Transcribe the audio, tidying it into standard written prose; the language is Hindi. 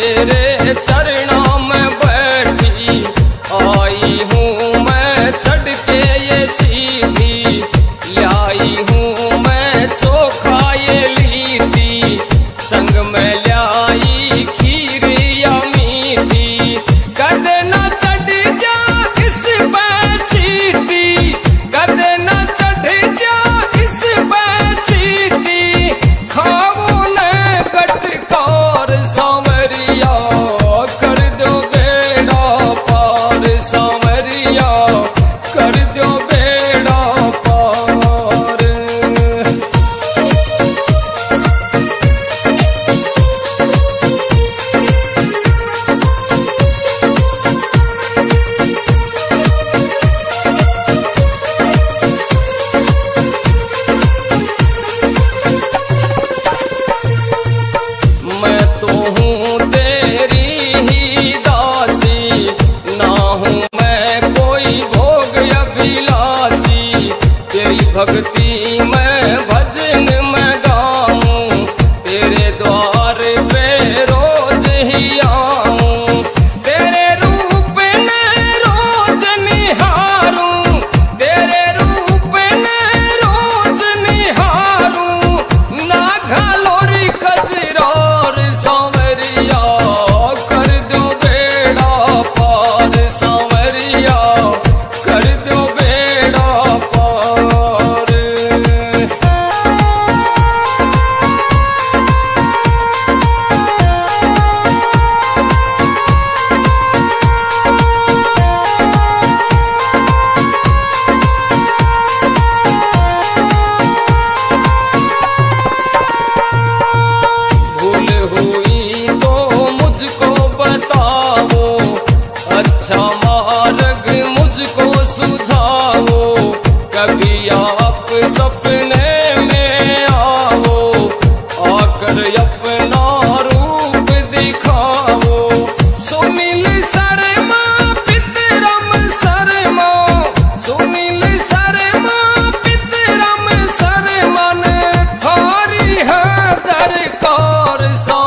तेरे चरणों में बैठी आई हूँ मैं, चढ़ के ये सीधी लाई हूँ मैं, चोखा ये लीधी संग में लाई खीर या मीठी। कदे ना चढ़ जा इस बैचीटी, कदे ना चढ़ जा इस बैचीटी, खाओ न कटकार सांवरिया, कर दो बेड़ा पार सांवरिया, कर दो बेड़ा पार। मैं तो हूँ तेरी ही दासी, ना हूँ मैं कोई भोग अभिलासी, तेरी भक्ति में भजन में गाऊं, तेरे द्वार पे रोज ही आऊं, तेरे रूप ने रोज निहारूं, तेरे रूप ने रोज निहारूं, ना घलोरी कजरा सांवरिया, कर दो बेड़ा पार सांवरिया, कर दो बेड़ा पार। भूल हुई तो मुझको बताओ, अच्छा मार्ग मुझको सुझाओ, कभी आप सपने में आओ, आकर अपना रूप दिखाओ। सुनील शर्मा पितरम शर्मा, सुनील शर्मा पितरम शर्मा ने थारी है दरकार।